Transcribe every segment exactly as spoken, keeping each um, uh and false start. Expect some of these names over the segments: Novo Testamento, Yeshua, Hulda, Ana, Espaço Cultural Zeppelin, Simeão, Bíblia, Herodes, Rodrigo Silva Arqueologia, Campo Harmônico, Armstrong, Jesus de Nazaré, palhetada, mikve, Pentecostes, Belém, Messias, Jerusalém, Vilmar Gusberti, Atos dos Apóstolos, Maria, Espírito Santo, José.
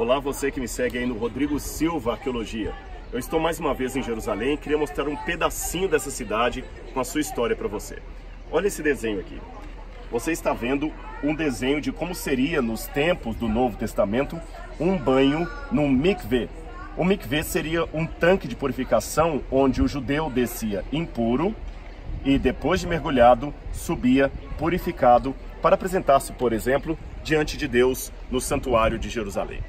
Olá você que me segue aí no Rodrigo Silva Arqueologia. Eu estou mais uma vez em Jerusalém e queria mostrar um pedacinho dessa cidade com a sua história para você. Olha esse desenho aqui. Você está vendo um desenho de como seria nos tempos do Novo Testamento um banho num mikve. O mikve seria um tanque de purificação onde o judeu descia impuro e depois de mergulhado subia purificado para apresentar-se, por exemplo, diante de Deus no santuário de Jerusalém.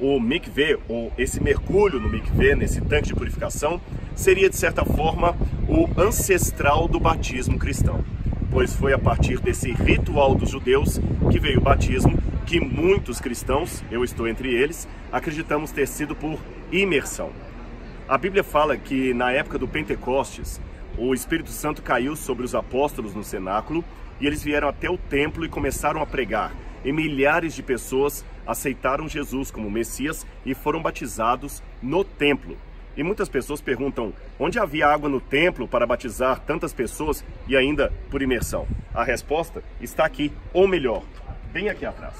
O mikve, ou esse mergulho no mikve, nesse tanque de purificação, seria de certa forma o ancestral do batismo cristão, pois foi a partir desse ritual dos judeus que veio o batismo, que muitos cristãos, eu estou entre eles, acreditamos ter sido por imersão. A Bíblia fala que na época do Pentecostes, o Espírito Santo caiu sobre os apóstolos no cenáculo e eles vieram até o templo e começaram a pregar. E milhares de pessoas aceitaram Jesus como Messias e foram batizados no templo. E muitas pessoas perguntam, onde havia água no templo para batizar tantas pessoas e ainda por imersão? A resposta está aqui, ou melhor, bem aqui atrás.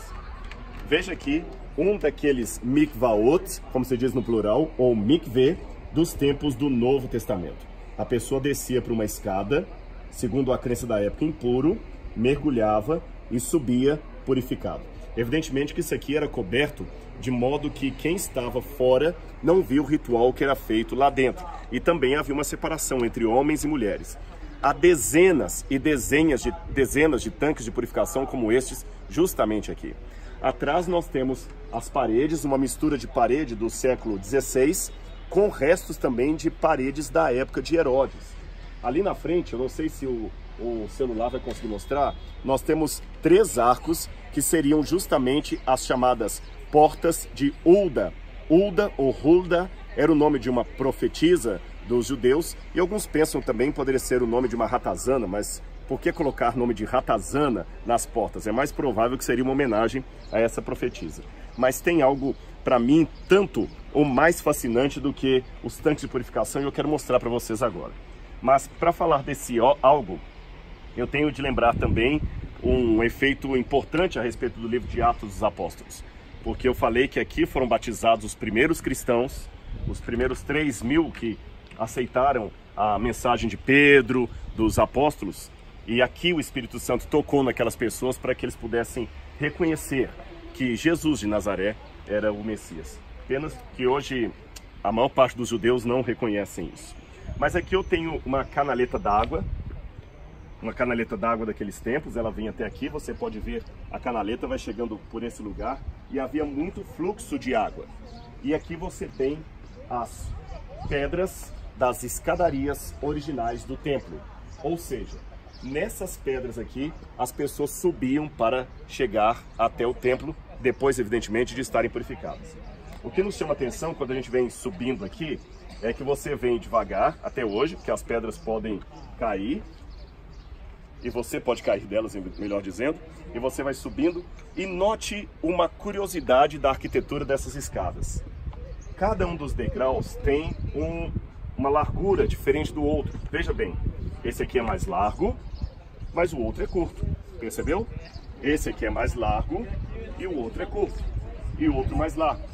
Veja aqui um daqueles mikvaot, como se diz no plural, ou mikve, dos tempos do Novo Testamento. A pessoa descia por uma escada, segundo a crença da época, impuro, mergulhava e subia purificado. Evidentemente que isso aqui era coberto de modo que quem estava fora não viu o ritual que era feito lá dentro. E também havia uma separação entre homens e mulheres. Há dezenas e dezenas de, dezenas de tanques de purificação como estes, justamente aqui. Atrás nós temos as paredes, uma mistura de parede do século dezesseis, com restos também de paredes da época de Herodes. Ali na frente, eu não sei se o, o celular vai conseguir mostrar, nós temos três arcos que seriam justamente as chamadas portas de Hulda. Hulda ou Hulda era o nome de uma profetisa dos judeus e alguns pensam também poderia ser o nome de uma ratazana, mas por que colocar nome de ratazana nas portas? É mais provável que seria uma homenagem a essa profetisa. Mas tem algo, para mim, tanto ou mais fascinante do que os tanques de purificação e eu quero mostrar para vocês agora. Mas para falar desse algo, eu tenho de lembrar também um efeito importante a respeito do livro de Atos dos Apóstolos. Porque eu falei que aqui foram batizados os primeiros cristãos, os primeiros três mil que aceitaram a mensagem de Pedro, dos apóstolos. E aqui o Espírito Santo tocou naquelas pessoas para que eles pudessem reconhecer que Jesus de Nazaré era o Messias. Apenas que hoje a maior parte dos judeus não reconhecem isso. Mas aqui eu tenho uma canaleta d'água, uma canaleta d'água daqueles tempos, ela vinha até aqui, você pode ver a canaleta vai chegando por esse lugar e havia muito fluxo de água. E aqui você tem as pedras das escadarias originais do templo, ou seja, nessas pedras aqui as pessoas subiam para chegar até o templo, depois evidentemente de estarem purificadas. O que nos chama atenção quando a gente vem subindo aqui é que você vem devagar até hoje, porque as pedras podem cair e você pode cair delas, melhor dizendo, e você vai subindo e note uma curiosidade da arquitetura dessas escadas. Cada um dos degraus tem um, uma largura diferente do outro. Veja bem, esse aqui é mais largo, mas o outro é curto, percebeu? Esse aqui é mais largo e o outro é curto, e o outro mais largo.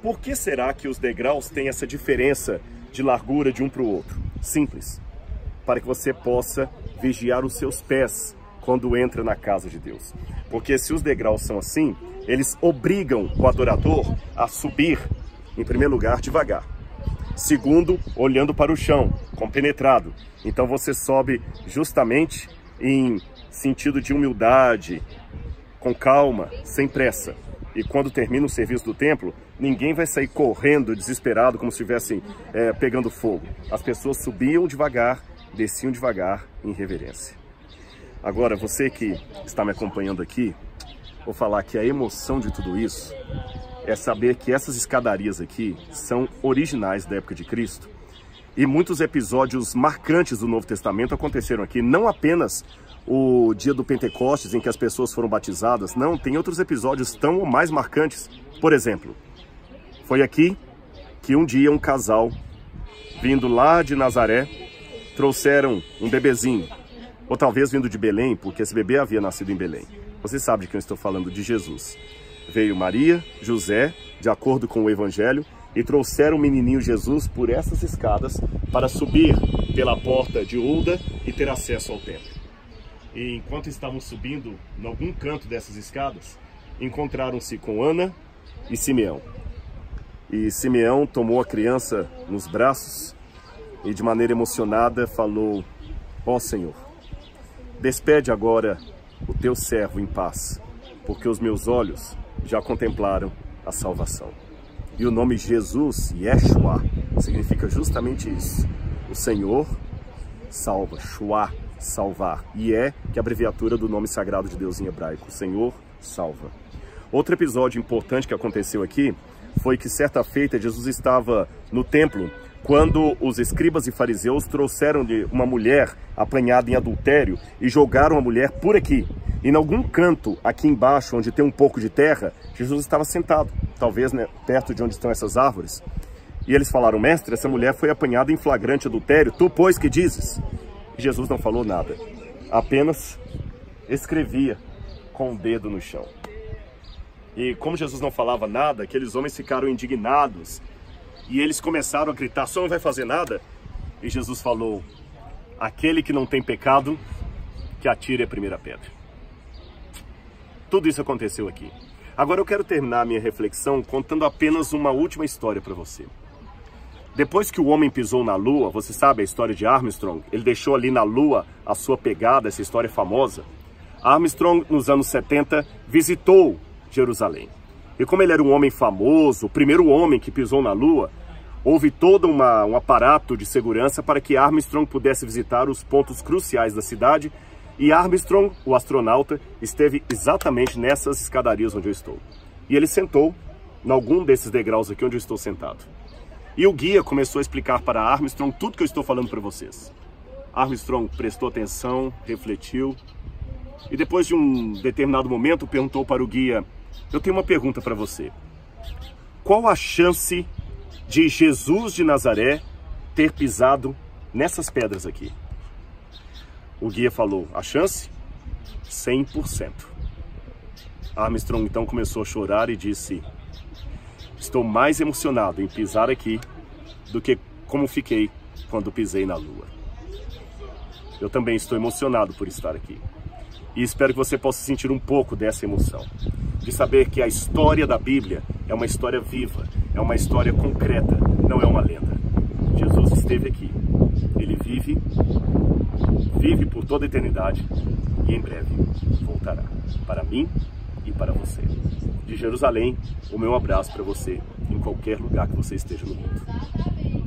Por que será que os degraus têm essa diferença de largura de um para o outro? Simples, para que você possa vigiar os seus pés quando entra na casa de Deus. Porque se os degraus são assim, eles obrigam o adorador a subir, em primeiro lugar, devagar. Segundo, olhando para o chão, compenetrado. Então você sobe justamente em sentido de humildade, com calma, sem pressa. E quando termina o serviço do templo, ninguém vai sair correndo, desesperado, como se estivessem é, pegando fogo. As pessoas subiam devagar, desciam devagar, em reverência. Agora, você que está me acompanhando aqui, vou falar que a emoção de tudo isso é saber que essas escadarias aqui são originais da época de Cristo. E muitos episódios marcantes do Novo Testamento aconteceram aqui, não apenas o dia do Pentecostes, em que as pessoas foram batizadas, não, tem outros episódios tão ou mais marcantes. Por exemplo, foi aqui que um dia um casal, vindo lá de Nazaré, trouxeram um bebezinho, ou talvez vindo de Belém, porque esse bebê havia nascido em Belém. Você sabe de quem eu estou falando, de Jesus. Veio Maria, José de acordo com o Evangelho, e trouxeram o menininho Jesus por essas escadas para subir pela porta de Hulda e ter acesso ao templo. E enquanto estavam subindo em algum canto dessas escadas, encontraram-se com Ana e Simeão. E Simeão tomou a criança nos braços e de maneira emocionada falou: ó Senhor, despede agora o teu servo em paz, porque os meus olhos já contemplaram a salvação. E o nome Jesus, Yeshua, significa justamente isso. O Senhor salva, Shua, salvar. E é que é a abreviatura do nome sagrado de Deus em hebraico, o Senhor salva. Outro episódio importante que aconteceu aqui foi que certa feita Jesus estava no templo quando os escribas e fariseus trouxeram-lhe uma mulher apanhada em adultério e jogaram a mulher por aqui. E em algum canto aqui embaixo, onde tem um pouco de terra, Jesus estava sentado, talvez, né, perto de onde estão essas árvores. E eles falaram: mestre, essa mulher foi apanhada em flagrante adultério, tu, pois, que dizes? E Jesus não falou nada, apenas escrevia com o dedo no chão. E como Jesus não falava nada, aqueles homens ficaram indignados e eles começaram a gritar: só não vai fazer nada? E Jesus falou: aquele que não tem pecado, que atire a primeira pedra. Tudo isso aconteceu aqui. Agora eu quero terminar a minha reflexão contando apenas uma última história para você. Depois que o homem pisou na lua, você sabe a história de Armstrong? Ele deixou ali na lua a sua pegada, essa história famosa. Armstrong, nos anos setenta, visitou Jerusalém. E como ele era um homem famoso, o primeiro homem que pisou na lua, houve todo uma, um aparato de segurança para que Armstrong pudesse visitar os pontos cruciais da cidade. E Armstrong, o astronauta, esteve exatamente nessas escadarias onde eu estou. E ele sentou em algum desses degraus aqui onde eu estou sentado. E o guia começou a explicar para Armstrong tudo que eu estou falando para vocês. Armstrong prestou atenção, refletiu, e depois de um determinado momento perguntou para o guia: eu tenho uma pergunta para você. Qual a chance de Jesus de Nazaré ter pisado nessas pedras aqui? O guia falou: a chance? cem por cento. Armstrong então começou a chorar e disse: estou mais emocionado em pisar aqui do que como fiquei quando pisei na lua. Eu também estou emocionado por estar aqui. E espero que você possa sentir um pouco dessa emoção, de saber que a história da Bíblia é uma história viva, é uma história concreta, não é uma lenda. Jesus esteve aqui, ele vive, vive por toda a eternidade e em breve voltará para mim e para você. De Jerusalém, o meu abraço para você em qualquer lugar que você esteja no mundo.